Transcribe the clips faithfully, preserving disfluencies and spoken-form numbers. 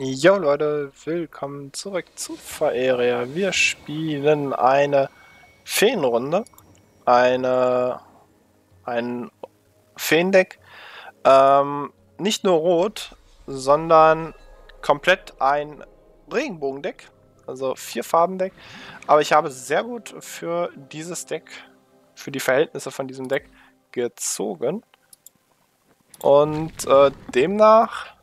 Jo Leute, willkommen zurück zu Faeria. Wir spielen eine Feenrunde, eine, ein Feendeck, ähm, nicht nur rot, sondern komplett ein Regenbogendeck, also vier Farbendeck, aber ich habe sehr gut für dieses Deck, für die Verhältnisse von diesem Deck gezogen und äh, demnach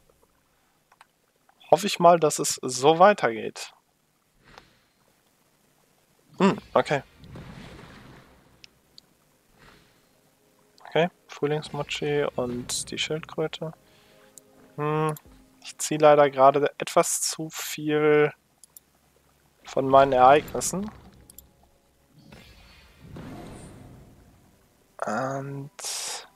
hoffe ich mal, dass es so weitergeht. Hm, okay. Okay, Frühlingsmochi und die Schildkröte. Hm, ich ziehe leider gerade etwas zu viel von meinen Ereignissen. Und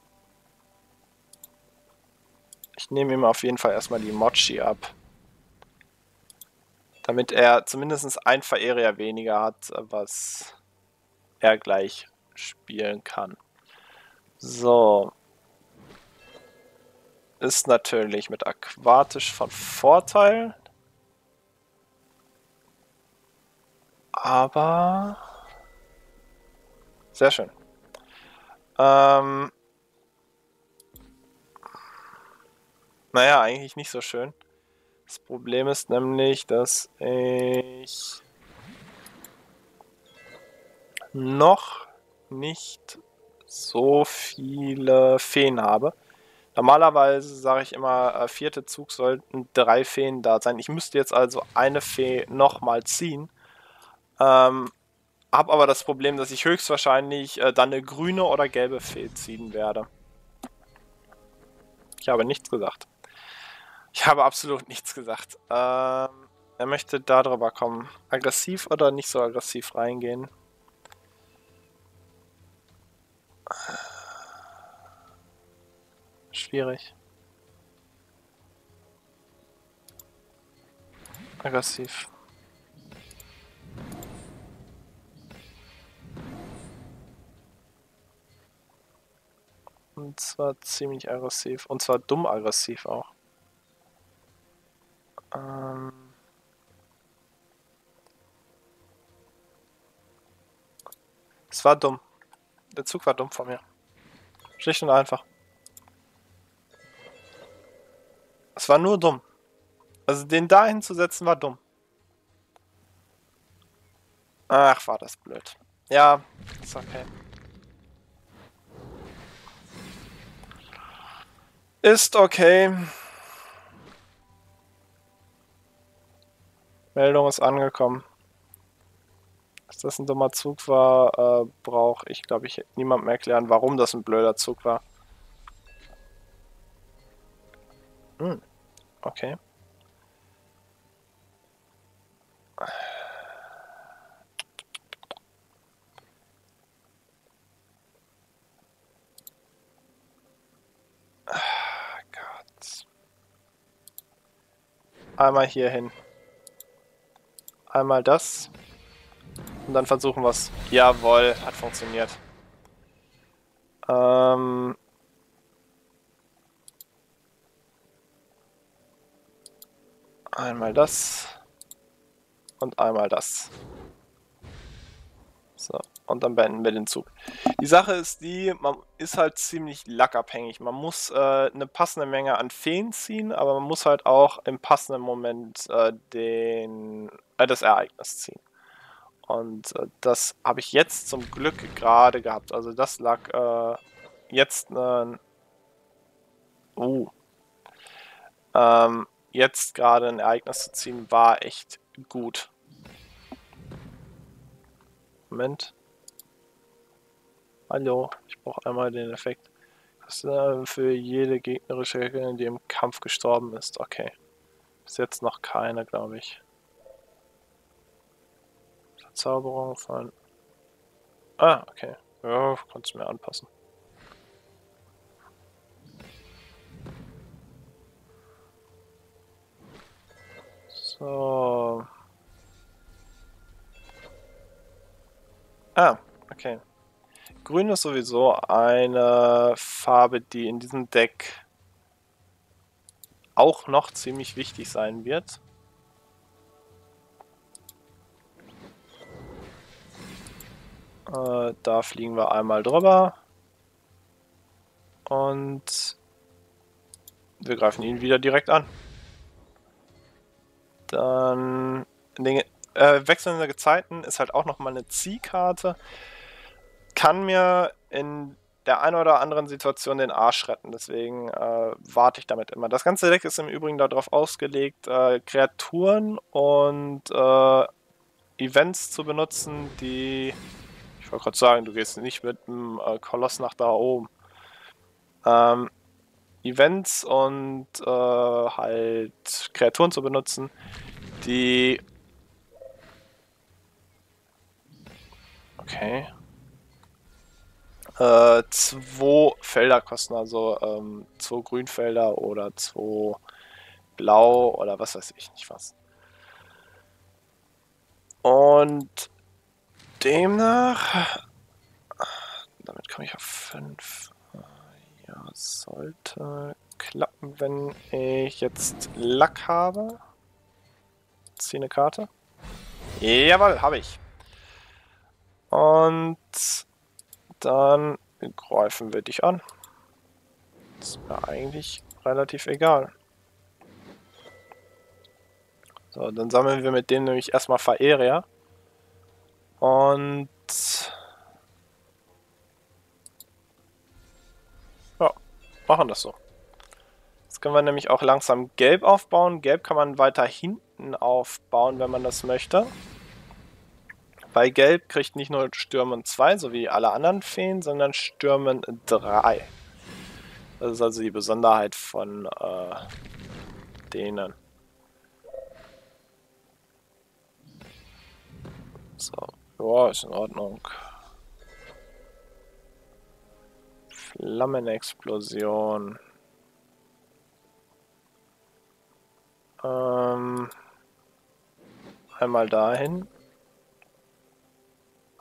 ich nehme ihm auf jeden Fall erstmal die Mochi ab. Damit er zumindest ein Verehrer weniger hat, was er gleich spielen kann. So. Ist natürlich mit Aquatisch von Vorteil. Aber... Sehr schön. Ähm... Naja, eigentlich nicht so schön. Das Problem ist nämlich, dass ich noch nicht so viele Feen habe. Normalerweise sage ich immer, vierte Zug sollten drei Feen da sein. Ich müsste jetzt also eine Fee nochmal ziehen. Ähm, habe aber das Problem, dass ich höchstwahrscheinlich äh, dann eine grüne oder gelbe Fee ziehen werde. Ich habe nichts gesagt. Ich habe absolut nichts gesagt. Ähm, er möchte da drüber kommen. Aggressiv oder nicht so aggressiv reingehen? Schwierig. Aggressiv. Und zwar ziemlich aggressiv. Und zwar dumm aggressiv auch. Ähm es war dumm. Der Zug war dumm von mir. Schlicht und einfach. Es war nur dumm. Also den da hinzusetzen war dumm. Ach, war das blöd. Ja, ist okay. Ist okay. Meldung ist angekommen. Dass das ein dummer Zug war, äh, brauche ich, glaube ich, niemandem erklären, warum das ein blöder Zug war. Hm, okay. Ach Gott. Einmal hier hin. Einmal das. Und dann versuchen wir es. Jawohl, hat funktioniert. Ähm. Einmal das. Und einmal das. So, und dann beenden wir den Zug. Die Sache ist die, man ist halt ziemlich lackabhängig. Man muss äh, eine passende Menge an Feen ziehen, aber man muss halt auch im passenden Moment äh, den... das Ereignis ziehen. Und äh, das habe ich jetzt zum Glück gerade gehabt. Also das lag äh, jetzt ein... Äh, uh. ähm, jetzt gerade ein Ereignis zu ziehen, war echt gut. Moment. Hallo, ich brauche einmal den Effekt. Das äh, für jede gegnerische Gegnerin, die im Kampf gestorben ist. Okay. Bis jetzt noch keine, glaube ich. Verzauberung von... Ah, okay. Ja, kannst du mir anpassen. So. Ah, okay. Grün ist sowieso eine Farbe, die in diesem Deck auch noch ziemlich wichtig sein wird. Äh, da fliegen wir einmal drüber. Und wir greifen ihn wieder direkt an. Dann Dinge, äh, wechselnde Gezeiten ist halt auch nochmal eine Ziehkarte. Kann mir in der einen oder anderen Situation den Arsch retten, deswegen äh, warte ich damit immer. Das ganze Deck ist im Übrigen darauf ausgelegt, äh, Kreaturen und äh, Events zu benutzen, die... Ich wollte gerade sagen, du gehst nicht mit dem äh, Koloss nach da oben. Ähm, Events und äh, halt Kreaturen zu benutzen, die... Okay... Äh, zwei Felder kosten, also ähm, zwei Grünfelder oder zwei Blau oder was weiß ich nicht was. Und demnach, damit komme ich auf fünf. Ja, sollte klappen, wenn ich jetzt Lack habe. Ziehe eine Karte. Jawohl, habe ich. Und dann greifen wir dich an. Ist mir eigentlich relativ egal. So, dann sammeln wir mit denen nämlich erstmal Faeria. Und... ja, machen das so. Jetzt können wir nämlich auch langsam Gelb aufbauen. Gelb kann man weiter hinten aufbauen, wenn man das möchte. Bei Gelb kriegt nicht nur Stürmen zwei, so wie alle anderen Feen, sondern Stürmen drei. Das ist also die Besonderheit von äh, denen. So, ja, ist in Ordnung. Flammenexplosion. Ähm, einmal dahin.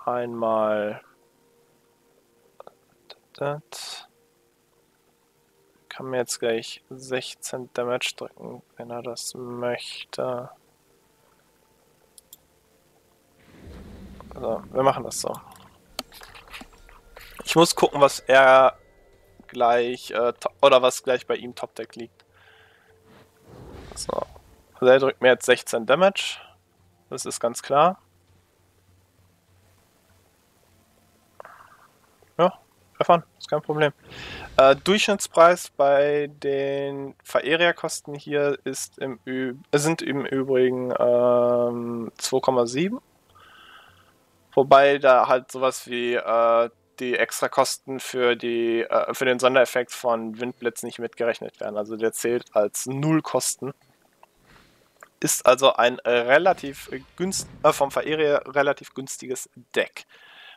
Einmal das. Kann mir jetzt gleich sechzehn Damage drücken, wenn er das möchte. Also, wir machen das so. Ich muss gucken, was er gleich äh, oder was gleich bei ihm Topdeck liegt. So. Also er drückt mir jetzt sechzehn Damage. Das ist ganz klar. Ja, erfahren, ist kein Problem. Äh, Durchschnittspreis bei den Faeria-Kosten hier ist im Ü sind im Übrigen ähm, zwei Komma sieben. Wobei da halt sowas wie äh, die Extrakosten für, die, äh, für den Sondereffekt von Windblitz nicht mitgerechnet werden. Also der zählt als Nullkosten. Ist also ein relativ günst äh, vom Faeria relativ günstiges Deck.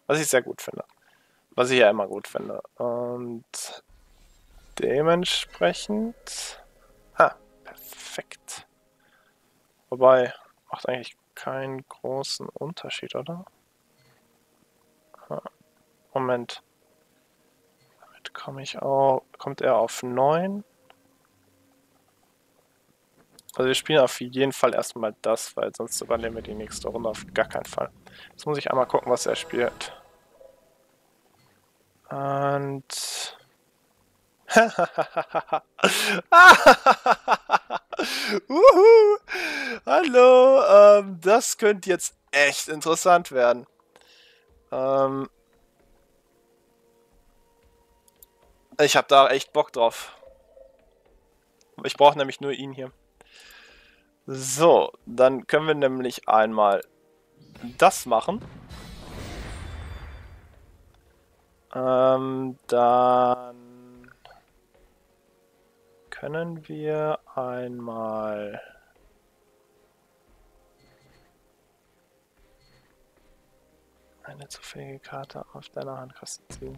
Was ich sehr gut finde. Was ich ja immer gut finde. Und dementsprechend... Ah, perfekt. Wobei, macht eigentlich keinen großen Unterschied, oder? Moment. Damit komme ich auch... Kommt er auf neun? Also wir spielen auf jeden Fall erstmal das, weil sonst überleben wir die nächste Runde auf gar keinen Fall. Jetzt muss ich einmal gucken, was er spielt. Und... Uhu. Hallo, ähm, das könnte jetzt echt interessant werden. Ähm ich habe da echt Bock drauf. Ich brauche nämlich nur ihn hier. So, dann können wir nämlich einmal das machen. Ähm, dann können wir einmal eine zufällige Karte auf deiner Handkasten ziehen.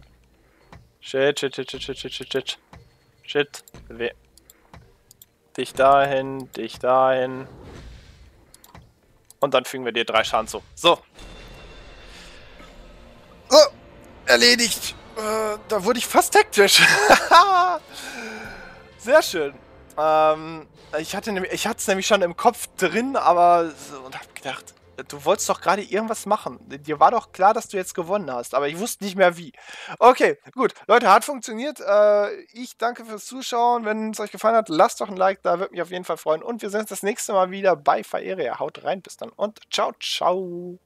Shit, shit, shit, shit, shit, shit, shit, shit. Shit, weh. Dich dahin, dich dahin. Und dann fügen wir dir drei Schaden zu. So. Erledigt. Äh, da wurde ich fast hektisch. Sehr schön. Ähm, ich hatte nämlich, ich hatte es nämlich schon im Kopf drin, aber so, und hab gedacht, du wolltest doch gerade irgendwas machen. Dir war doch klar, dass du jetzt gewonnen hast, aber ich wusste nicht mehr wie. Okay, gut. Leute, hat funktioniert. Äh, ich danke fürs Zuschauen. Wenn es euch gefallen hat, lasst doch ein Like da. Würde mich auf jeden Fall freuen. Und wir sehen uns das nächste Mal wieder bei Faeria. Haut rein, bis dann und ciao, ciao.